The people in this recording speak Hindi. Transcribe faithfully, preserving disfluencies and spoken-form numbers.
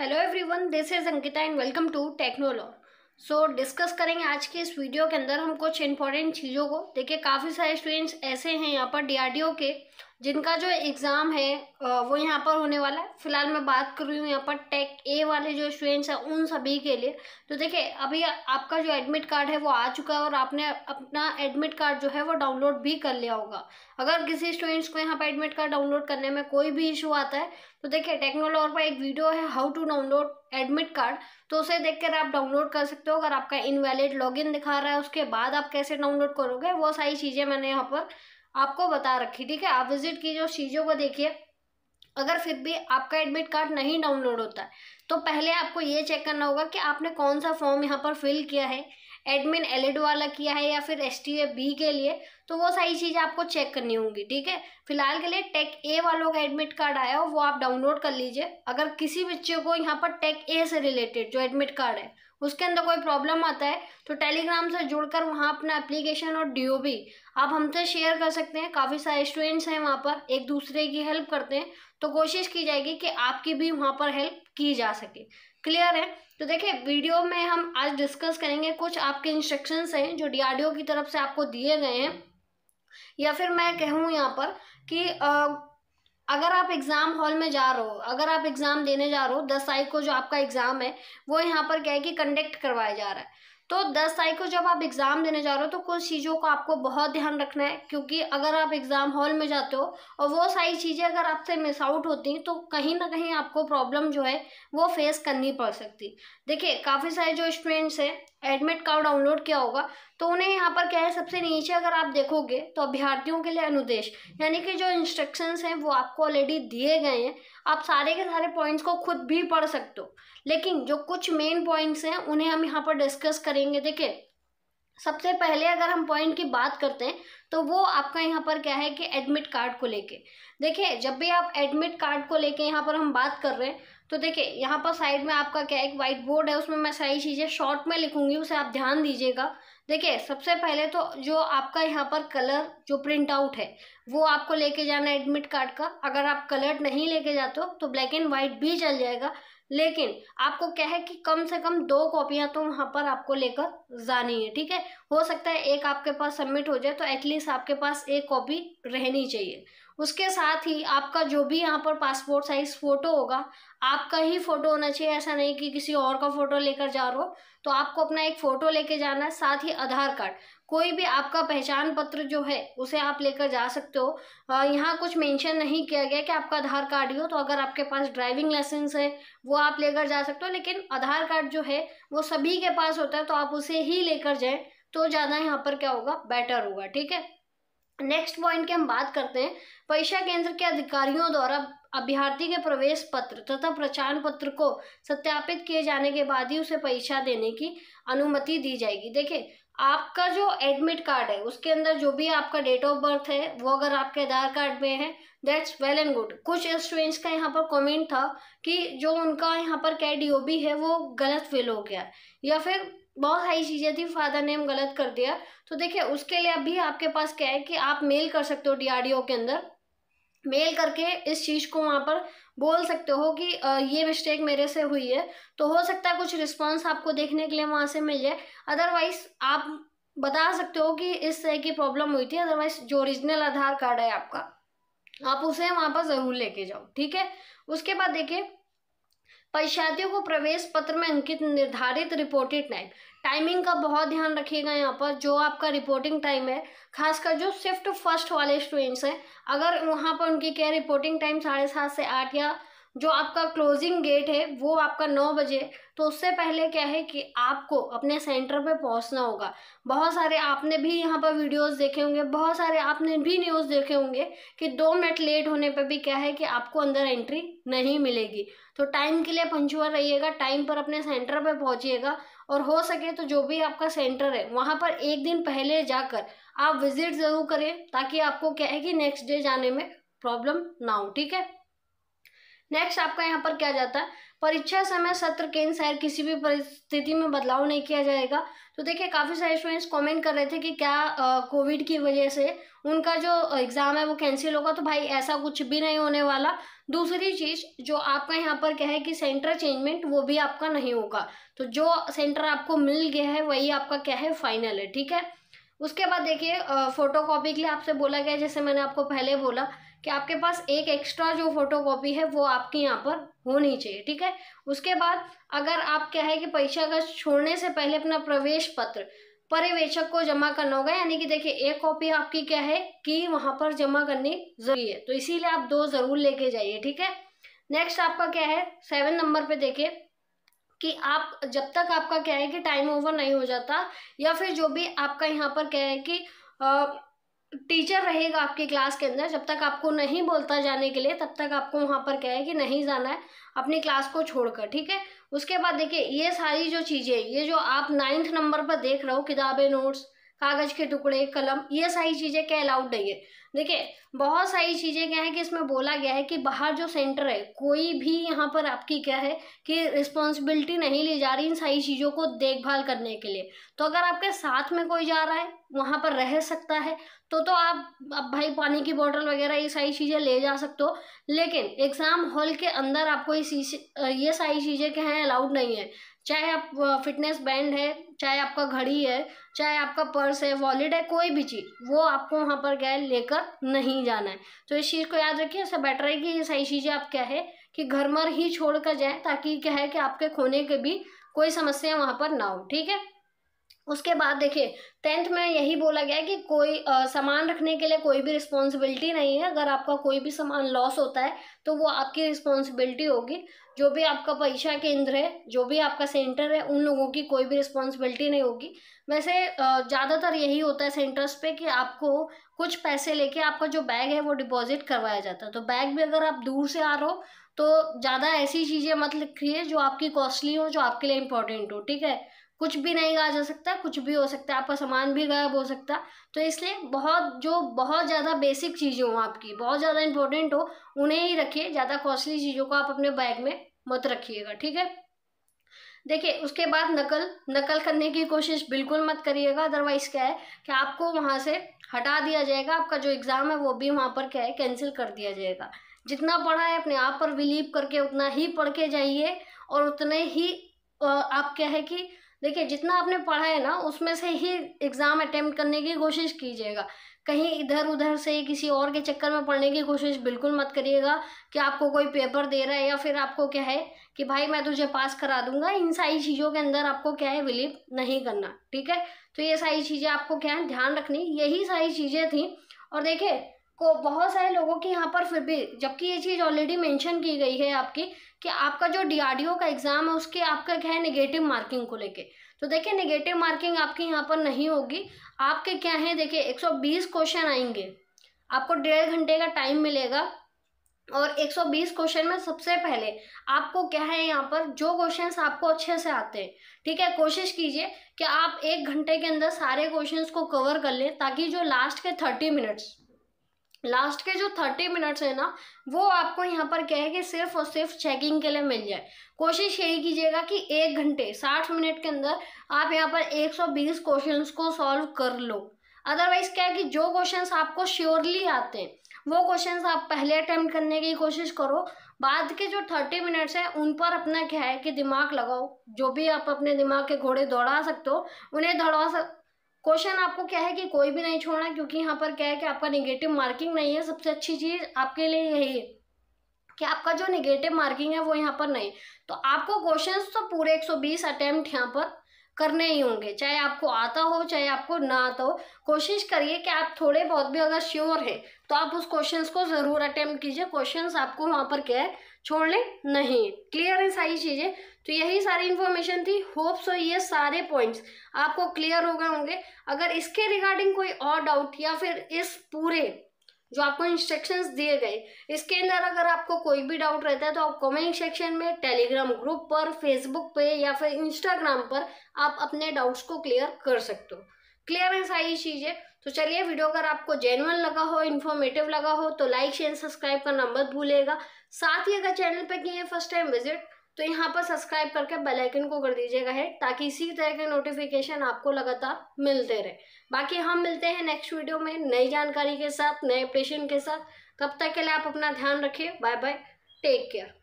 Hello everyone, this is Ankita and welcome to techno Laur. So discuss करेंगे आज के इस वीडियो के अंदर हम कुछ इंपॉर्टेंट चीज़ों को। देखिए, काफ़ी सारे स्टूडेंट्स ऐसे हैं यहाँ पर डीआरडीओ के जिनका जो एग्ज़ाम है वो यहाँ पर होने वाला है। फिलहाल मैं बात कर रही हूँ यहाँ पर टेक ए वाले जो स्टूडेंट्स हैं उन सभी के लिए। तो देखिए, अभी आपका जो एडमिट कार्ड है वो आ चुका है और आपने अपना एडमिट कार्ड जो है वो डाउनलोड भी कर लिया होगा। अगर किसी स्टूडेंट्स को यहाँ पर एडमिट कार्ड डाउनलोड करने में कोई भी इशू आता है तो देखिए, टेक्नो लॉर पर एक वीडियो है how to download admit card, तो उसे देखकर आप डाउनलोड कर सकते हो। अगर आपका इनवैलिड लॉगिन दिखा रहा है उसके बाद आप कैसे डाउनलोड करोगे वो सारी चीज़ें मैंने यहाँ पर आपको बता रखी। ठीक है, आप विजिट कीजिए उस चीज़ों को देखिए। अगर फिर भी आपका एडमिट कार्ड नहीं डाउनलोड होता है तो पहले आपको ये चेक करना होगा कि आपने कौन सा फॉर्म यहाँ पर फिल किया है, एडमिन एलएड वाला किया है या फिर एसटीए बी के लिए, तो वो सारी चीज़ें आपको चेक करनी होंगी। ठीक है, फिलहाल के लिए टेक ए वालों का एडमिट कार्ड आया हो वो आप डाउनलोड कर लीजिए। अगर किसी बच्चे को यहाँ पर टेक ए से रिलेटेड जो एडमिट कार्ड है उसके अंदर कोई प्रॉब्लम आता है तो टेलीग्राम से जुड़कर वहाँ अपना एप्लीकेशन और डीओबी आप हमसे शेयर कर सकते हैं। काफ़ी सारे स्टूडेंट्स हैं वहाँ पर, एक दूसरे की हेल्प करते हैं, तो कोशिश की जाएगी कि आपकी भी वहाँ पर हेल्प की जा सके। क्लियर है? तो देखिए, वीडियो में हम आज डिस्कस करेंगे कुछ आपके इंस्ट्रक्शंस हैं जो डीआरडीओ की तरफ से आपको दिए गए हैं, या फिर मैं कहूँ यहाँ पर कि आ, अगर आप एग्ज़ाम हॉल में जा रहे हो, अगर आप एग्ज़ाम देने जा रहे हो, दस तारीख को जो आपका एग्ज़ाम है वो यहाँ पर क्या है कि कंडक्ट करवाया जा रहा है। तो दस तारीख को जब आप एग्ज़ाम देने जा रहे हो तो कुछ चीज़ों को आपको बहुत ध्यान रखना है, क्योंकि अगर आप एग्ज़ाम हॉल में जाते हो और वो सारी चीज़ें अगर आपसे मिस आउट होती तो कहीं ना कहीं आपको प्रॉब्लम जो है वो फेस करनी पड़ सकती। देखिए, काफ़ी सारे जो स्टूडेंट्स हैं एडमिट कार्ड डाउनलोड किया होगा तो उन्हें यहाँ पर क्या है, सबसे नीचे अगर आप देखोगे तो अभ्यर्थियों के लिए अनुदेश यानी कि जो इंस्ट्रक्शंस हैं वो आपको ऑलरेडी दिए गए हैं। आप सारे के सारे पॉइंट्स को खुद भी पढ़ सकते हो, लेकिन जो कुछ मेन पॉइंट्स हैं उन्हें हम यहाँ पर डिस्कस करेंगे। देखिए, सबसे पहले अगर हम पॉइंट की बात करते हैं तो वो आपका यहाँ पर क्या है कि एडमिट कार्ड को लेके। देखिए, जब भी आप एडमिट कार्ड को लेके यहाँ पर हम बात कर रहे हैं तो देखिए, यहाँ पर साइड में आपका क्या एक वाइट बोर्ड है, उसमें मैं सारी चीज़ें शॉर्ट में लिखूंगी, उसे आप ध्यान दीजिएगा। देखिए, सबसे पहले तो जो आपका यहाँ पर कलर जो प्रिंट आउट है वो आपको लेके जाना है एडमिट कार्ड का। अगर आप कलर नहीं लेके जाते हो तो ब्लैक एंड वाइट भी चल जाएगा, लेकिन आपको क्या है कि कम से कम दो कॉपियां तो वहाँ पर आपको लेकर जानी है। ठीक है, हो सकता है एक आपके पास सबमिट हो जाए तो एटलीस्ट आपके पास एक कॉपी रहनी चाहिए। उसके साथ ही आपका जो भी यहाँ पर पासपोर्ट साइज फ़ोटो होगा आपका ही फ़ोटो होना चाहिए, ऐसा नहीं कि किसी और का फ़ोटो लेकर जा रहे हो, तो आपको अपना एक फ़ोटो लेके जाना है। साथ ही आधार कार्ड, कोई भी आपका पहचान पत्र जो है उसे आप लेकर जा सकते हो। यहाँ कुछ मेंशन नहीं किया गया कि आपका आधार कार्ड ही हो, तो अगर आपके पास ड्राइविंग लाइसेंस है वो आप लेकर जा सकते हो, लेकिन आधार कार्ड जो है वो सभी के पास होता है तो आप उसे ही लेकर जाएँ तो ज़्यादा यहाँ पर क्या होगा, बेटर होगा। ठीक है, नेक्स्ट पॉइंट की हम बात करते हैं। परीक्षा केंद्र के अधिकारियों द्वारा अभ्यर्थी के प्रवेश पत्र तथा पहचान पत्र को सत्यापित किए जाने के बाद ही उसे परीक्षा देने की अनुमति दी जाएगी। देखिए, आपका जो एडमिट कार्ड है उसके अंदर जो भी आपका डेट ऑफ बर्थ है वो अगर आपके आधार कार्ड में है दैट्स वेल एंड गुड। कुछ स्टूडेंट्स का यहाँ पर कमेंट था कि जो उनका यहाँ पर क्या डीओबी है वो गलत फिल हो गया या फिर बहुत सारी चीज़ें थी, फादर नेम गलत कर दिया, तो देखिए उसके लिए अभी आपके पास क्या है कि आप मेल कर सकते हो। डीआरडीओ के अंदर मेल करके इस चीज़ को वहाँ पर बोल सकते हो कि ये मिस्टेक मेरे से हुई है, तो हो सकता है कुछ रिस्पांस आपको देखने के लिए वहाँ से मिल जाए। अदरवाइज़ आप बता सकते हो कि इस तरह की प्रॉब्लम हुई थी, अदरवाइज़ जो ओरिजिनल आधार कार्ड है आपका आप उसे वहाँ पर ज़रूर लेके जाओ। ठीक है, उसके बाद देखिए, परीक्षार्थियों को प्रवेश पत्र में अंकित निर्धारित रिपोर्टेड टाइम, टाइमिंग का बहुत ध्यान रखिएगा। यहाँ पर जो आपका रिपोर्टिंग टाइम है, खासकर जो शिफ्ट फर्स्ट वाले स्टूडेंट्स हैं, अगर वहाँ पर उनकी क्या रिपोर्टिंग टाइम साढ़े सात से आठ या जो आपका क्लोजिंग गेट है वो आपका नौ बजे, तो उससे पहले क्या है कि आपको अपने सेंटर पे पहुंचना होगा। बहुत सारे आपने भी यहाँ पर वीडियोस देखे होंगे, बहुत सारे आपने भी न्यूज़ देखे होंगे कि दो मिनट लेट होने पे भी क्या है कि आपको अंदर एंट्री नहीं मिलेगी। तो टाइम के लिए पंचुअल रहिएगा, टाइम पर अपने सेंटर पर पहुँचिएगा और हो सके तो जो भी आपका सेंटर है वहाँ पर एक दिन पहले जाकर आप विजिट ज़रूर करें, ताकि आपको क्या है कि नेक्स्ट डे जाने में प्रॉब्लम ना हो। ठीक है, नेक्स्ट आपका यहाँ पर क्या जाता है, परीक्षा समय सत्र के अनुसार किसी भी परिस्थिति में बदलाव नहीं किया जाएगा। तो देखिए काफ़ी सारे स्टूडेंट्स कमेंट कर रहे थे कि क्या कोविड की वजह से उनका जो एग्ज़ाम है वो कैंसिल होगा, तो भाई ऐसा कुछ भी नहीं होने वाला। दूसरी चीज़ जो आपका यहाँ पर क्या है कि सेंटर चेंजमेंट वो भी आपका नहीं होगा, तो जो सेंटर आपको मिल गया है वही आपका क्या है फाइनल है, ठीक है। उसके बाद देखिए फ़ोटोकॉपी के लिए आपसे बोला गया, जैसे मैंने आपको पहले बोला कि आपके पास एक एक्स्ट्रा जो फ़ोटोकॉपी है वो आपके यहाँ पर होनी चाहिए, ठीक है। उसके बाद अगर आप क्या है कि परीक्षा का छोड़ने से पहले अपना प्रवेश पत्र पर्यवेक्षक को जमा करना होगा, यानी कि देखिए एक कॉपी आपकी क्या है कि वहाँ पर जमा करनी जरूरी है, तो इसीलिए आप दो ज़रूर लेके जाइए, ठीक है। नेक्स्ट आपका क्या है सेवन नंबर पर देखिए कि आप जब तक आपका क्या है कि टाइम ओवर नहीं हो जाता या फिर जो भी आपका यहाँ पर क्या है कि आ, टीचर रहेगा आपकी क्लास के अंदर, जब तक आपको नहीं बोलता जाने के लिए तब तक आपको वहाँ पर क्या है कि नहीं जाना है अपनी क्लास को छोड़कर, ठीक है। उसके बाद देखिए ये सारी जो चीज़ें, ये जो आप नाइन्थ नंबर पर देख रहे हो किताबें, नोट्स, कागज़ के टुकड़े, कलम, ये सारी चीज़ें क्या अलाउड नहीं है। देखिए बहुत सारी चीज़ें क्या है कि इसमें बोला गया है कि बाहर जो सेंटर है कोई भी यहाँ पर आपकी क्या है कि रिस्पॉन्सिबिलिटी नहीं ली जा रही इन सारी चीज़ों को देखभाल करने के लिए। तो अगर आपके साथ में कोई जा रहा है वहाँ पर रह सकता है तो तो आप अब भाई पानी की बोतल वगैरह ये सारी चीज़ें ले जा सकते हो, लेकिन एग्ज़ाम हॉल के अंदर आपको ये सारी चीज़ें क्या है अलाउड नहीं है। चाहे आप फिटनेस बैंड है, चाहे आपका घड़ी है, चाहे आपका पर्स है, वॉलेट है, कोई भी चीज़ वो आपको वहाँ पर क्या है लेकर नहीं जाना है। तो इस चीज़ को याद रखिए, इससे बेटर है कि ये सारी चीज़ें आप क्या है कि घर मर ही छोड़ कर जाएँ, ताकि क्या है कि आपके खोने के भी कोई समस्या वहाँ पर ना हो, ठीक है। उसके बाद देखिए टेंथ में यही बोला गया है कि कोई आ, सामान रखने के लिए कोई भी रिस्पॉन्सिबिलिटी नहीं है। अगर आपका कोई भी सामान लॉस होता है तो वो आपकी रिस्पॉन्सिबिलिटी होगी। जो भी आपका परीक्षा केंद्र है, जो भी आपका सेंटर है, उन लोगों की कोई भी रिस्पॉन्सिबिलिटी नहीं होगी। वैसे ज़्यादातर यही होता है सेंटर्स पे कि आपको कुछ पैसे लेके आपका जो बैग है वो डिपॉजिट करवाया जाता है। तो बैग भी अगर आप दूर से आ रहे हो तो ज़्यादा ऐसी चीज़ें मत लिखिए जो आपकी कॉस्टली हो, जो आपके लिए इम्पोर्टेंट हो, ठीक है। कुछ भी नहीं कहा जा सकता, कुछ भी हो सकता है, आपका सामान भी गायब हो सकता है। तो इसलिए बहुत जो बहुत ज़्यादा बेसिक चीज़ें हों, आपकी बहुत ज़्यादा इंपॉर्टेंट हो, उन्हें ही रखिए। ज़्यादा कॉस्टली चीज़ों को आप अपने बैग में मत रखिएगा, ठीक है। देखिए उसके बाद नकल नकल करने की कोशिश बिल्कुल मत करिएगा, अदरवाइज़ क्या है कि आपको वहाँ से हटा दिया जाएगा। आपका जो एग्ज़ाम है वो भी वहाँ पर क्या है कैंसिल कर दिया जाएगा। जितना पढ़ा है अपने आप पर बिलीव करके उतना ही पढ़ के जाइए और उतने ही आप क्या है कि देखिए जितना आपने पढ़ा है ना उसमें से ही एग्ज़ाम अटेम्प्ट करने की कोशिश कीजिएगा। कहीं इधर उधर से किसी और के चक्कर में पढ़ने की कोशिश बिल्कुल मत करिएगा कि आपको कोई पेपर दे रहा है या फिर आपको क्या है कि भाई मैं तुझे पास करा दूंगा। इन सारी चीज़ों के अंदर आपको क्या है बिलीव नहीं करना, ठीक है। तो ये सारी चीज़ें आपको क्या है ध्यान रखनी, यही सारी चीज़ें थी। और देखिए को बहुत सारे लोगों की यहाँ पर फिर भी, जबकि ये चीज़ ऑलरेडी मेंशन की गई है आपकी कि आपका जो डीआरडीओ का एग्ज़ाम है उसके आपका क्या है नेगेटिव मार्किंग को लेके, तो देखिए नेगेटिव मार्किंग आपकी यहाँ पर नहीं होगी। आपके क्या है देखिए एक सौ बीस क्वेश्चन आएंगे, आपको डेढ़ घंटे का टाइम मिलेगा और एक सौ बीस क्वेश्चन में सबसे पहले आपको क्या है यहाँ पर जो क्वेश्चंस आपको अच्छे से आते हैं, ठीक है, कोशिश कीजिए कि आप एक घंटे के अंदर सारे क्वेश्चंस को कवर कर लें, ताकि जो लास्ट के थर्टी मिनट्स लास्ट के जो थर्टी मिनट्स है ना वो आपको यहाँ पर क्या है कि सिर्फ और सिर्फ चेकिंग के लिए मिल जाए। कोशिश यही कीजिएगा कि एक घंटे साठ मिनट के अंदर आप यहाँ पर एक सौ बीस क्वेश्चंस को सॉल्व कर लो। अदरवाइज़ क्या है कि जो क्वेश्चंस आपको श्योरली आते हैं वो क्वेश्चंस आप पहले अटेम्प्ट करने की कोशिश करो। बाद के जो थर्टी मिनट्स हैं उन पर अपना क्या है कि दिमाग लगाओ, जो भी आप अपने दिमाग के घोड़े दौड़ा सकते हो उन्हें दौड़ा सक क्वेश्चन आपको क्या है कि कोई भी नहीं छोड़ना, क्योंकि यहाँ पर क्या है कि आपका नेगेटिव मार्किंग नहीं है। सबसे अच्छी चीज़ आपके लिए यही है कि आपका जो नेगेटिव मार्किंग है वो यहाँ पर नहीं, तो आपको क्वेश्चंस तो पूरे एक सौ बीस अटेम्प्ट यहाँ पर करने ही होंगे, चाहे आपको आता हो चाहे आपको ना आता हो। कोशिश करिए कि आप थोड़े बहुत भी अगर श्योर है तो आप उस क्वेश्चंस को ज़रूर अटेम्प्ट कीजिए। क्वेश्चंस आपको वहाँ पर क्या है छोड़ने नहीं, क्लियर है सारी चीज़ें। तो यही सारी इन्फॉर्मेशन थी, होप सो ये सारे पॉइंट्स आपको क्लियर हो गए होंगे। अगर इसके रिगार्डिंग कोई और डाउट या फिर इस पूरे जो आपको इंस्ट्रक्शंस दिए गए इसके अंदर अगर आपको कोई भी डाउट रहता है तो आप कमेंट सेक्शन में, टेलीग्राम ग्रुप पर, फेसबुक पे या फिर इंस्टाग्राम पर आप अपने डाउट्स को क्लियर कर सकते हो। क्लियर है सारी चीजें। तो चलिए, वीडियो अगर आपको जेन्युइन लगा हो, इन्फॉर्मेटिव लगा हो तो लाइक शेयर सब्सक्राइब करना मत भूलिएगा। साथ ही अगर चैनल पर किए फर्स्ट टाइम विजिट तो यहाँ पर सब्सक्राइब करके बेल आइकन को कर दीजिएगा है, ताकि इसी तरह के नोटिफिकेशन आपको लगातार मिलते रहे। बाकी हम मिलते हैं नेक्स्ट वीडियो में नई जानकारी के साथ, नए पेशेंट के साथ। तब तक के लिए आप अपना ध्यान रखिए। Bye bye, take care.